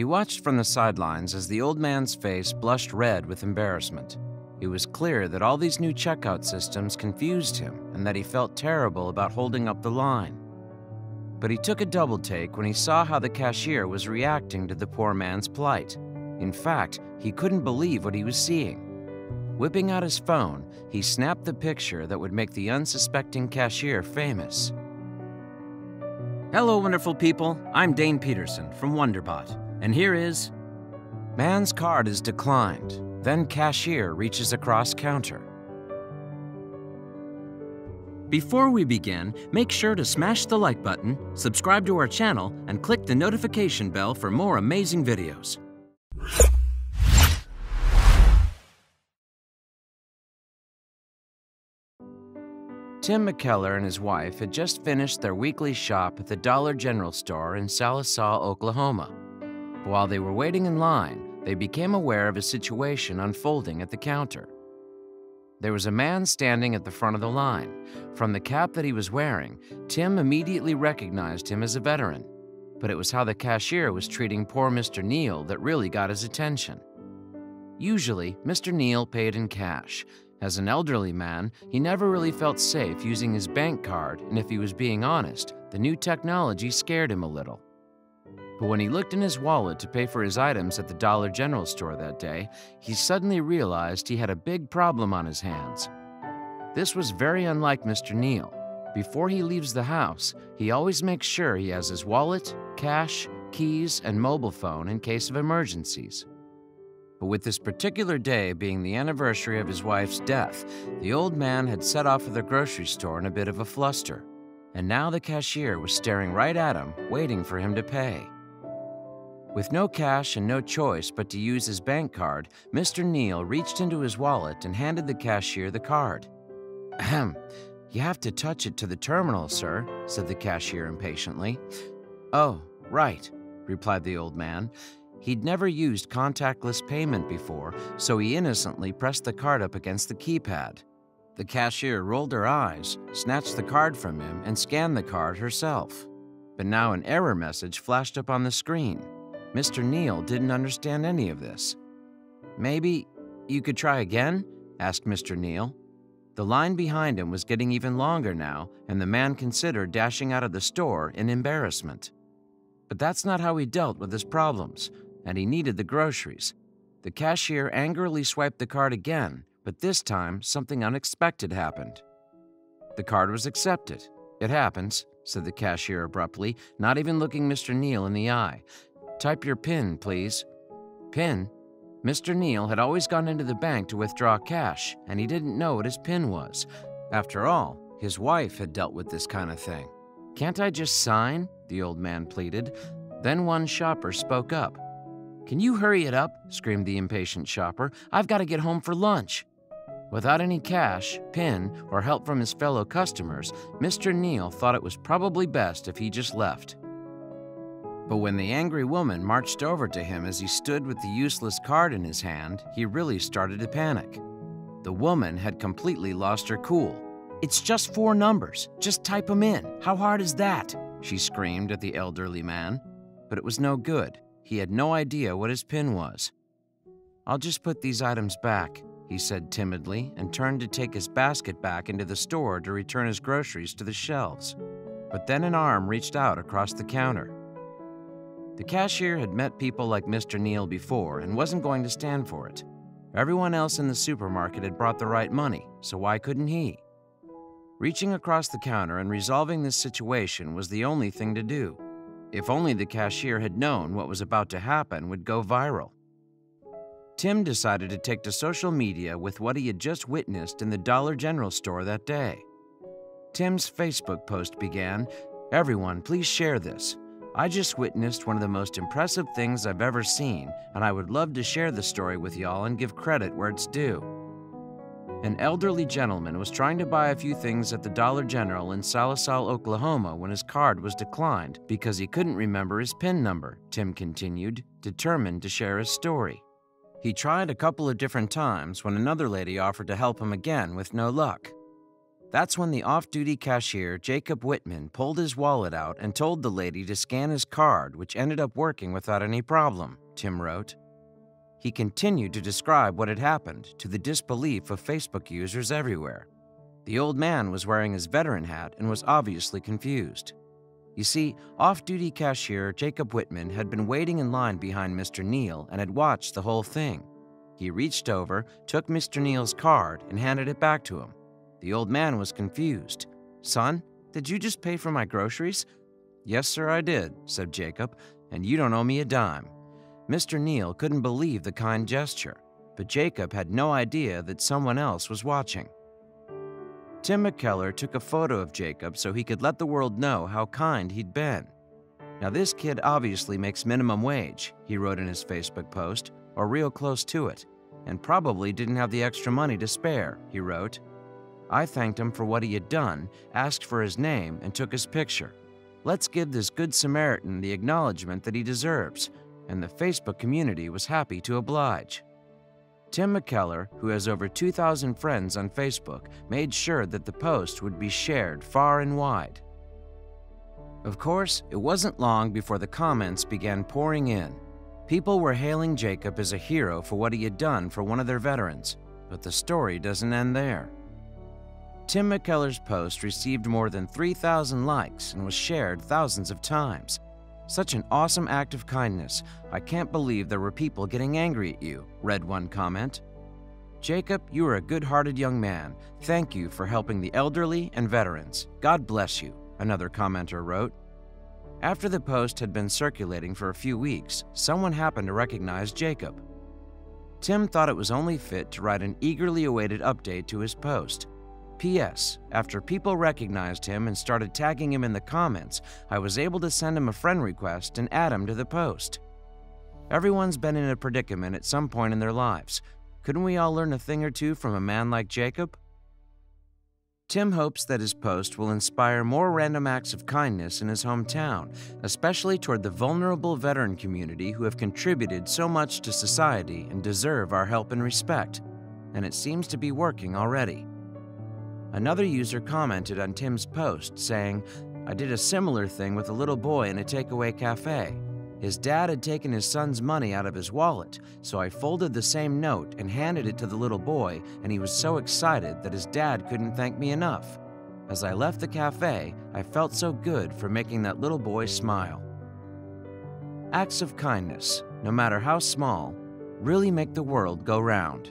He watched from the sidelines as the old man's face blushed red with embarrassment. It was clear that all these new checkout systems confused him and that he felt terrible about holding up the line. But he took a double take when he saw how the cashier was reacting to the poor man's plight. In fact, he couldn't believe what he was seeing. Whipping out his phone, he snapped the picture that would make the unsuspecting cashier famous. Hello, wonderful people. I'm Dane Peterson from Wonderbot, and here is... Man's card is declined. Then cashier reaches across counter. Before we begin, make sure to smash the like button, subscribe to our channel, and click the notification bell for more amazing videos. Tim McKellar and his wife had just finished their weekly shop at the Dollar General store in Sallisaw, Oklahoma. While they were waiting in line, they became aware of a situation unfolding at the counter. There was a man standing at the front of the line. From the cap that he was wearing, Tim immediately recognized him as a veteran. But it was how the cashier was treating poor Mr. Neal that really got his attention. Usually, Mr. Neal paid in cash. As an elderly man, he never really felt safe using his bank card, and if he was being honest, the new technology scared him a little. But when he looked in his wallet to pay for his items at the Dollar General store that day, he suddenly realized he had a big problem on his hands. This was very unlike Mr. Neal. Before he leaves the house, he always makes sure he has his wallet, cash, keys, and mobile phone in case of emergencies. But with this particular day being the anniversary of his wife's death, the old man had set off for the grocery store in a bit of a fluster. And now the cashier was staring right at him, waiting for him to pay. With no cash and no choice but to use his bank card, Mr. Neal reached into his wallet and handed the cashier the card. Ahem. You have to touch it to the terminal, sir, said the cashier impatiently. Oh, right, replied the old man. He'd never used contactless payment before, so he innocently pressed the card up against the keypad. The cashier rolled her eyes, snatched the card from him, and scanned the card herself. But now an error message flashed up on the screen. Mr. Neal didn't understand any of this. Maybe you could try again? Asked Mr. Neal. The line behind him was getting even longer now, and the man considered dashing out of the store in embarrassment. But that's not how he dealt with his problems, and he needed the groceries. The cashier angrily swiped the card again, but this time something unexpected happened. The card was accepted. It happens, said the cashier abruptly, not even looking Mr. Neal in the eye. Type your PIN, please. PIN? Mr. Neal had always gone into the bank to withdraw cash, and he didn't know what his PIN was. After all, his wife had dealt with this kind of thing. Can't I just sign? The old man pleaded. Then one shopper spoke up. Can you hurry it up? Screamed the impatient shopper. I've got to get home for lunch. Without any cash, PIN, or help from his fellow customers, Mr. Neal thought it was probably best if he just left. But when the angry woman marched over to him as he stood with the useless card in his hand, he really started to panic. The woman had completely lost her cool. It's just four numbers. Just type them in. How hard is that? She screamed at the elderly man. But it was no good. He had no idea what his PIN was. I'll just put these items back, he said timidly, and turned to take his basket back into the store to return his groceries to the shelves. But then an arm reached out across the counter. The cashier had met people like Mr. Neal before and wasn't going to stand for it. Everyone else in the supermarket had brought the right money, so why couldn't he? Reaching across the counter and resolving this situation was the only thing to do. If only the cashier had known what was about to happen would go viral. Tim decided to take to social media with what he had just witnessed in the Dollar General store that day. Tim's Facebook post began, "Everyone, please share this. I just witnessed one of the most impressive things I've ever seen, and I would love to share the story with y'all and give credit where it's due." An elderly gentleman was trying to buy a few things at the Dollar General in Sallisaw, Oklahoma when his card was declined because he couldn't remember his PIN number, Tim continued, determined to share his story. He tried a couple of different times when another lady offered to help him again with no luck. That's when the off-duty cashier, Jacob Whitman, pulled his wallet out and told the lady to scan his card, which ended up working without any problem, Tim wrote. He continued to describe what had happened, to the disbelief of Facebook users everywhere. The old man was wearing his veteran hat and was obviously confused. You see, off-duty cashier Jacob Whitman had been waiting in line behind Mr. Neal and had watched the whole thing. He reached over, took Mr. Neal's card, and handed it back to him. The old man was confused. "Son, did you just pay for my groceries?" "Yes, sir, I did," said Jacob, "and you don't owe me a dime." Mr. Neal couldn't believe the kind gesture, but Jacob had no idea that someone else was watching. Tim McKellar took a photo of Jacob so he could let the world know how kind he'd been. "Now this kid obviously makes minimum wage," he wrote in his Facebook post, or real close to it, "and probably didn't have the extra money to spare," he wrote. "I thanked him for what he had done, asked for his name, and took his picture. Let's give this good Samaritan the acknowledgement that he deserves," and the Facebook community was happy to oblige. Tim McKellar, who has over 2,000 friends on Facebook, made sure that the post would be shared far and wide. Of course, it wasn't long before the comments began pouring in. People were hailing Jacob as a hero for what he had done for one of their veterans, but the story doesn't end there. Tim McKellar's post received more than 3,000 likes and was shared thousands of times. "Such an awesome act of kindness. I can't believe there were people getting angry at you," read one comment. "Jacob, you are a good-hearted young man. Thank you for helping the elderly and veterans. God bless you," another commenter wrote. After the post had been circulating for a few weeks, someone happened to recognize Jacob. Tim thought it was only fit to write an eagerly awaited update to his post. "P.S. After people recognized him and started tagging him in the comments, I was able to send him a friend request and add him to the post." Everyone's been in a predicament at some point in their lives. Couldn't we all learn a thing or two from a man like Jacob? Tim hopes that his post will inspire more random acts of kindness in his hometown, especially toward the vulnerable veteran community who have contributed so much to society and deserve our help and respect. And it seems to be working already. Another user commented on Tim's post saying, "I did a similar thing with a little boy in a takeaway cafe. His dad had taken his son's money out of his wallet, so I folded the same note and handed it to the little boy, and he was so excited that his dad couldn't thank me enough. As I left the cafe, I felt so good for making that little boy smile." Acts of kindness, no matter how small, really make the world go round.